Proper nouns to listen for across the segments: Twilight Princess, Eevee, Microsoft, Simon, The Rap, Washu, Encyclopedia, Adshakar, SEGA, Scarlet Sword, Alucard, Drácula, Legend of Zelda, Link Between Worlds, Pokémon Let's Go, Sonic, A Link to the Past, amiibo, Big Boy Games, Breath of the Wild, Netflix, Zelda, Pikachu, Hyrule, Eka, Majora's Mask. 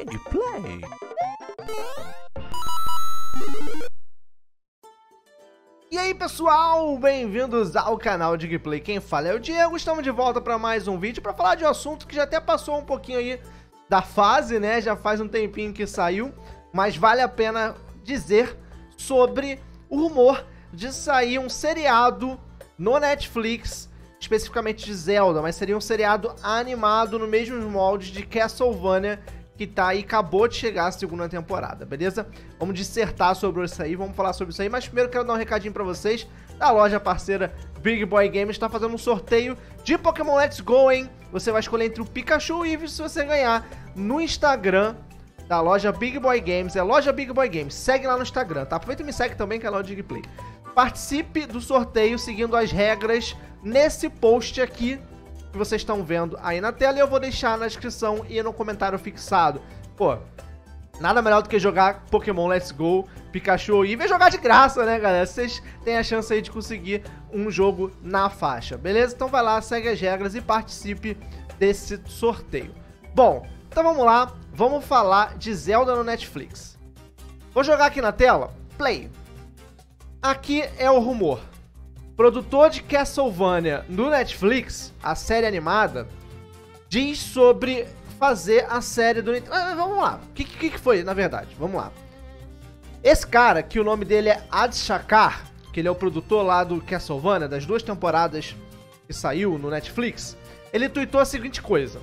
DigPlay. E aí pessoal, bem-vindos ao canal DigPlay. Quem fala é o Diego, estamos de volta para mais um vídeo para falar de um assunto que já até passou um pouquinho aí da fase, né? Já faz um tempinho que saiu, mas vale a pena dizer sobre o rumor de sair um seriado no Netflix, especificamente de Zelda, mas seria um seriado animado no mesmo molde de Castlevania, que tá aí, acabou de chegar a segunda temporada, beleza? Vamos dissertar sobre isso aí, vamos falar sobre isso aí, mas primeiro quero dar um recadinho pra vocês da loja parceira Big Boy Games, tá fazendo um sorteio de Pokémon Let's Go, hein? Você vai escolher entre o Pikachu e o Eevee se você ganhar no Instagram da loja Big Boy Games, é loja Big Boy Games, segue lá no Instagram, tá? Aproveita e me segue também, canal DigPlay. Participe do sorteio seguindo as regras nesse post aqui que vocês estão vendo aí na tela, e eu vou deixar na descrição e no comentário fixado. Pô, nada melhor do que jogar Pokémon Let's Go, Pikachu e Eevee, jogar de graça, né, galera? Vocês têm a chance aí de conseguir um jogo na faixa, beleza? Então vai lá, segue as regras e participe desse sorteio. Bom, então vamos lá, vamos falar de Zelda no Netflix. Vou jogar aqui na tela, play. Aqui é o rumor. Produtor de Castlevania no Netflix, a série animada, diz sobre fazer a série do Nintendo. Vamos lá. O que foi, na verdade? Vamos lá. Esse cara, que o nome dele é Adshakar, que ele é o produtor lá do Castlevania, das duas temporadas que saiu no Netflix, ele tweetou a seguinte coisa.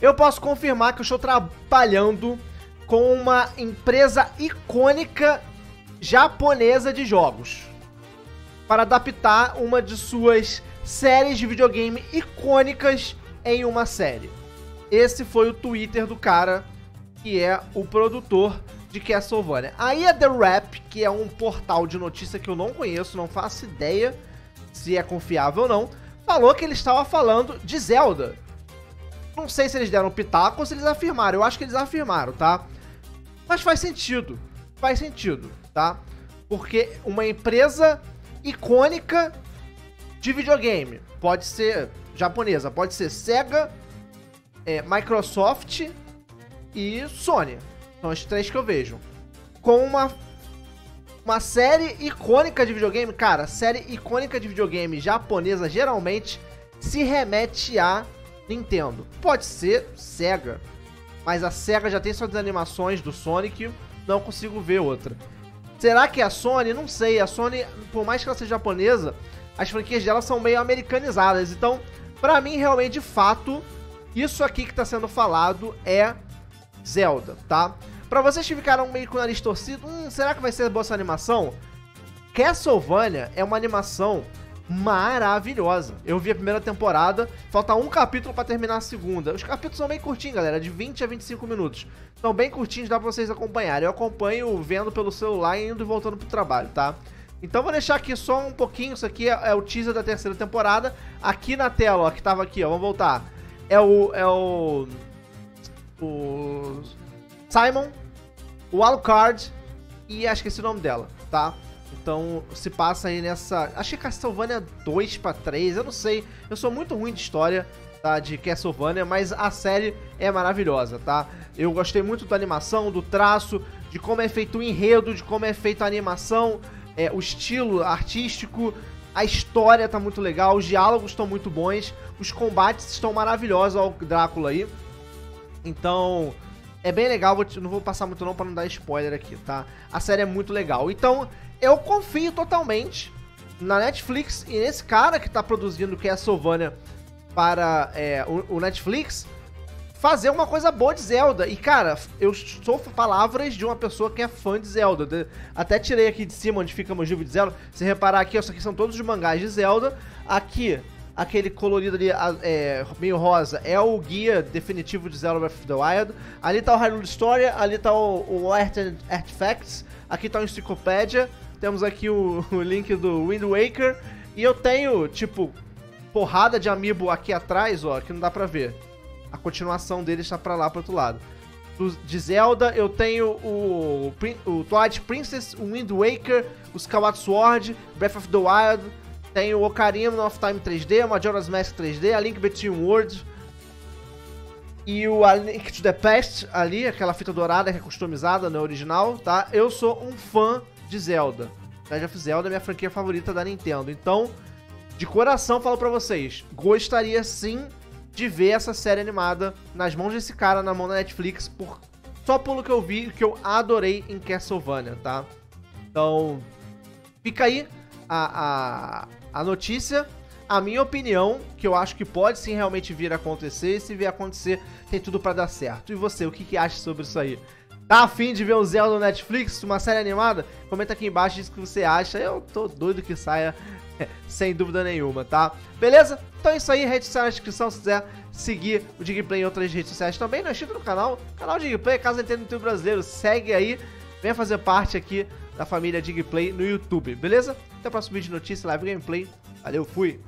Eu posso confirmar que eu estou trabalhando com uma empresa icônica japonesa de jogos para adaptar uma de suas séries de videogame icônicas em uma série. Esse foi o Twitter do cara que é o produtor de Castlevania. Aí a The Rap, que é um portal de notícia que eu não conheço, não faço ideia se é confiável ou não, falou que ele estava falando de Zelda. Não sei se eles deram pitaco ou se eles afirmaram. Eu acho que eles afirmaram, tá? Mas faz sentido. Faz sentido, tá? Porque uma empresa icônica de videogame, pode ser japonesa, pode ser SEGA, Microsoft e Sony, são as três que eu vejo, com uma série icônica de videogame. Cara, série icônica de videogame japonesa geralmente se remete a Nintendo, pode ser SEGA, mas a SEGA já tem suas animações do Sonic. Não consigo ver outra. Será que é a Sony? Não sei. A Sony, por mais que ela seja japonesa, as franquias dela são meio americanizadas. Então, pra mim, realmente, de fato, isso aqui que tá sendo falado é Zelda, tá? Pra vocês que ficaram meio com o nariz torcido, será que vai ser boa essa animação? Castlevania é uma animação maravilhosa. Eu vi a primeira temporada, falta um capítulo pra terminar a segunda. Os capítulos são bem curtinhos, galera, de 20 a 25 minutos. São bem curtinhos, dá pra vocês acompanharem. Eu acompanho vendo pelo celular e indo e voltando pro trabalho, tá? Então vou deixar aqui só um pouquinho, isso aqui é o teaser da terceira temporada. Aqui na tela, ó, que tava aqui, ó, vamos voltar. É o Simon, o Alucard e esqueci o nome dela, tá? Então, se passa aí nessa... Acho que Castlevania 2 pra 3, eu não sei. Eu sou muito ruim de história, tá, de Castlevania, mas a série é maravilhosa, tá? Eu gostei muito da animação, do traço, de como é feito o enredo, de como é feita a animação, o estilo artístico, a história tá muito legal, os diálogos estão muito bons, os combates estão maravilhosos, ó, o Drácula aí. Então... é bem legal, não vou passar muito não pra não dar spoiler aqui, tá? A série é muito legal. Então, eu confio totalmente na Netflix e nesse cara que tá produzindo Castlevania para o Netflix fazer uma coisa boa de Zelda. E, cara, eu sou palavras de uma pessoa que é fã de Zelda. Até tirei aqui de cima onde fica meu livro de Zelda. Se reparar aqui, ó, isso aqui são todos os mangás de Zelda. Aqui... aquele colorido ali, meio rosa, é o guia definitivo de Zelda Breath of the Wild. Ali tá o Hyrule Story, ali tá o Artifacts, aqui tá o Encyclopedia. Temos aqui o link do Wind Waker. E eu tenho, tipo, porrada de amiibo aqui atrás, ó, que não dá pra ver. A continuação dele está pra lá, pro outro lado. De Zelda, eu tenho o Twilight Princess, o Wind Waker, o Scarlet Sword, Breath of the Wild... tem o Ocarina of Time 3D, a Majora's Mask 3D, a Link Between Worlds. E o A Link to the Past ali, aquela fita dourada que é customizada, não é original, tá? Eu sou um fã de Zelda. Legend of Zelda é minha franquia favorita da Nintendo. Então, de coração, falo pra vocês, gostaria sim de ver essa série animada nas mãos desse cara, na mão da Netflix, só pelo que eu vi, que eu adorei em Castlevania, tá? Então, fica aí a notícia, a minha opinião, que eu acho que pode sim realmente vir a acontecer, e se vier a acontecer, tem tudo pra dar certo. E você, o que que acha sobre isso aí? Tá afim de ver o Zelda no Netflix, uma série animada? Comenta aqui embaixo, diz o que você acha. Eu tô doido que saia, sem dúvida nenhuma, tá? Beleza? Então é isso aí, rede social na descrição, se quiser seguir o DigPlay em outras redes sociais também. Não inscrito no canal, canal DigPlay, Casa Nintendo YouTube Brasileiro, segue aí, vem fazer parte aqui da família DigPlay no YouTube, beleza? Até o próximo vídeo de notícia, live gameplay, valeu, fui!